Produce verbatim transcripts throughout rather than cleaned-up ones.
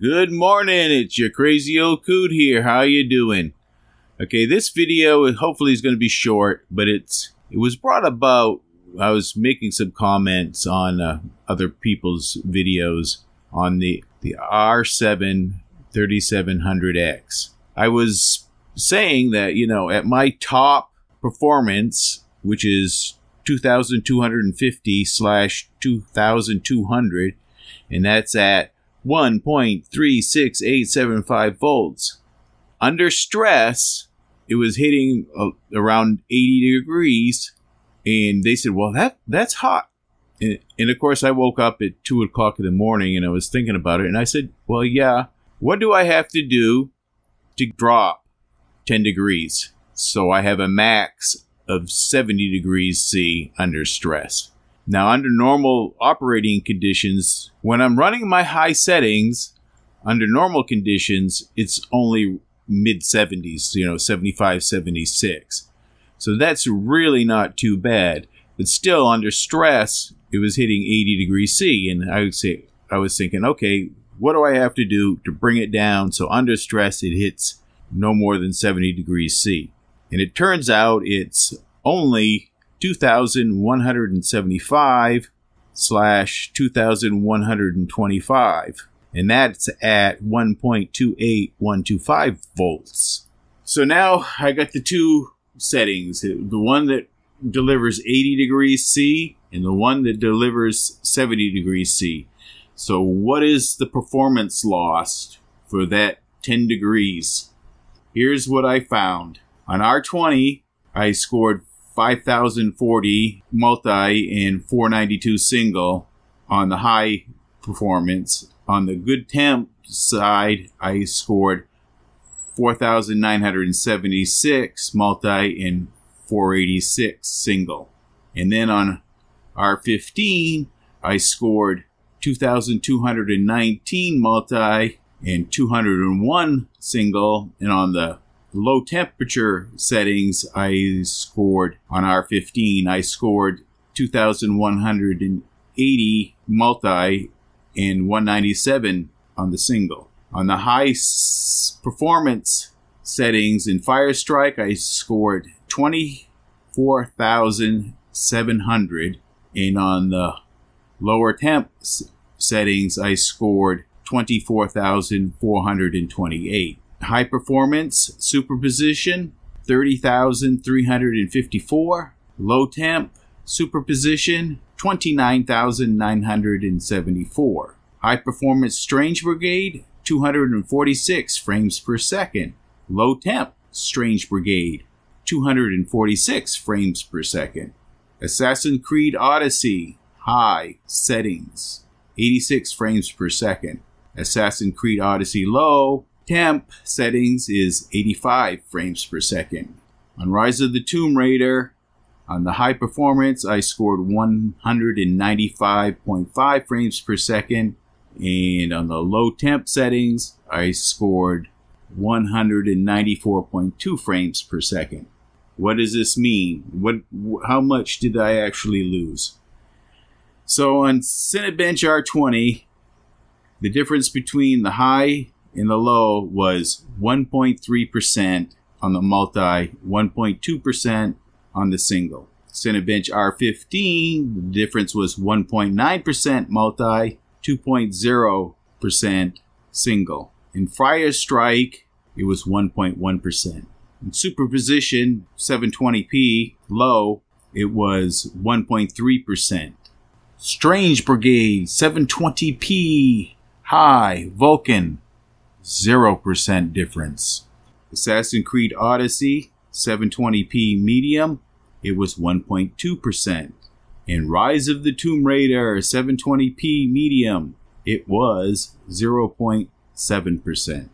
Good morning, it's your crazy old coot here. How you doing? Okay, this video hopefully is going to be short, but it's it was brought about. I was making some comments on uh, other people's videos on the the R seven thirty-seven hundred X. I was saying that, you know, at my top performance, which is two thousand two hundred fifty slash two thousand two hundred, and that's at one point three six eight seven five volts. Under stress, it was hitting uh, around eighty degrees, and they said, well, that that's hot. And, and of course, I woke up at two o'clock in the morning, and I was thinking about it, and I said, well, yeah, what do I have to do to drop ten degrees? So I have a max of seventy degrees C under stress. Now, under normal operating conditions, when I'm running my high settings, under normal conditions, it's only mid seventies, you know, seventy-five, seventy-six. So that's really not too bad. But still, under stress, it was hitting eighty degrees C. And I would say, I was thinking, okay, what do I have to do to bring it down so under stress it hits no more than seventy degrees C? And it turns out it's only two thousand one hundred seventy-five slash two thousand one hundred twenty-five, and that's at one point two eight one two five volts. So now I got the two settings, the one that delivers eighty degrees C and the one that delivers seventy degrees C. So what is the performance lost for that ten degrees? Here's what I found. On R twenty, I scored five thousand forty multi and four ninety-two single on the high performance. On the good temp side, I scored four thousand nine hundred seventy-six multi and four eighty-six single. And then on R fifteen, I scored two thousand two hundred nineteen multi and two hundred one single. And on the low temperature settings, I scored on R fifteen, I scored two thousand one hundred eighty multi and one ninety-seven on the single. On the high s performance settings in Firestrike, I scored twenty-four thousand seven hundred, and on the lower temp s settings, I scored twenty-four thousand four hundred twenty-eight. High performance, superposition, thirty thousand three hundred fifty-four. Low temp, superposition, twenty-nine thousand nine hundred seventy-four. High performance, Strange Brigade, two hundred forty-six frames per second. Low temp, Strange Brigade, two hundred forty-six frames per second. Assassin's Creed Odyssey, high settings, eighty-six frames per second. Assassin's Creed Odyssey low temp settings is eighty-five frames per second. On Rise of the Tomb Raider, on the high performance, I scored one hundred ninety-five point five frames per second. And on the low temp settings, I scored one hundred ninety-four point two frames per second. What does this mean? What? How much did I actually lose? So on Cinebench R twenty, the difference between the high and the low was one point three percent on the multi, one point two percent on the single. Cinebench R fifteen, the difference was one point nine percent multi, two point zero percent single. In Firestrike, it was one point one percent. In Superposition, seven twenty p low, it was one point three percent. Strange Brigade, seven twenty p high, Vulcan, zero percent difference. Assassin's Creed Odyssey, seven twenty p medium, it was one point two percent. And Rise of the Tomb Raider, seven twenty p medium, it was zero point seven percent.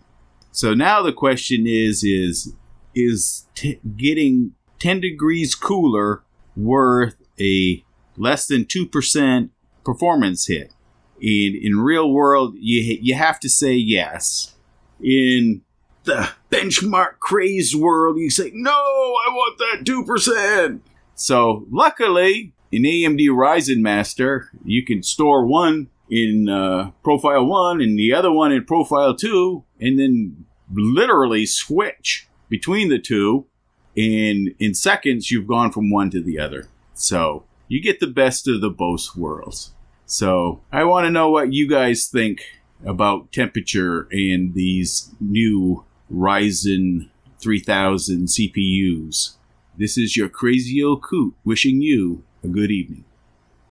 So now the question is, is, is t getting ten degrees cooler worth a less than two percent performance hit? And in real world, you, you have to say yes. In the benchmark craze world, you say, no, I want that two percent. So luckily, in A M D Ryzen Master, you can store one in uh, profile one and the other one in profile two, and then literally switch between the two. And in seconds, you've gone from one to the other. So you get the best of the both worlds. So I want to know what you guys think about temperature and these new Ryzen three thousand C P Us. This is your crazy old coot wishing you a good evening.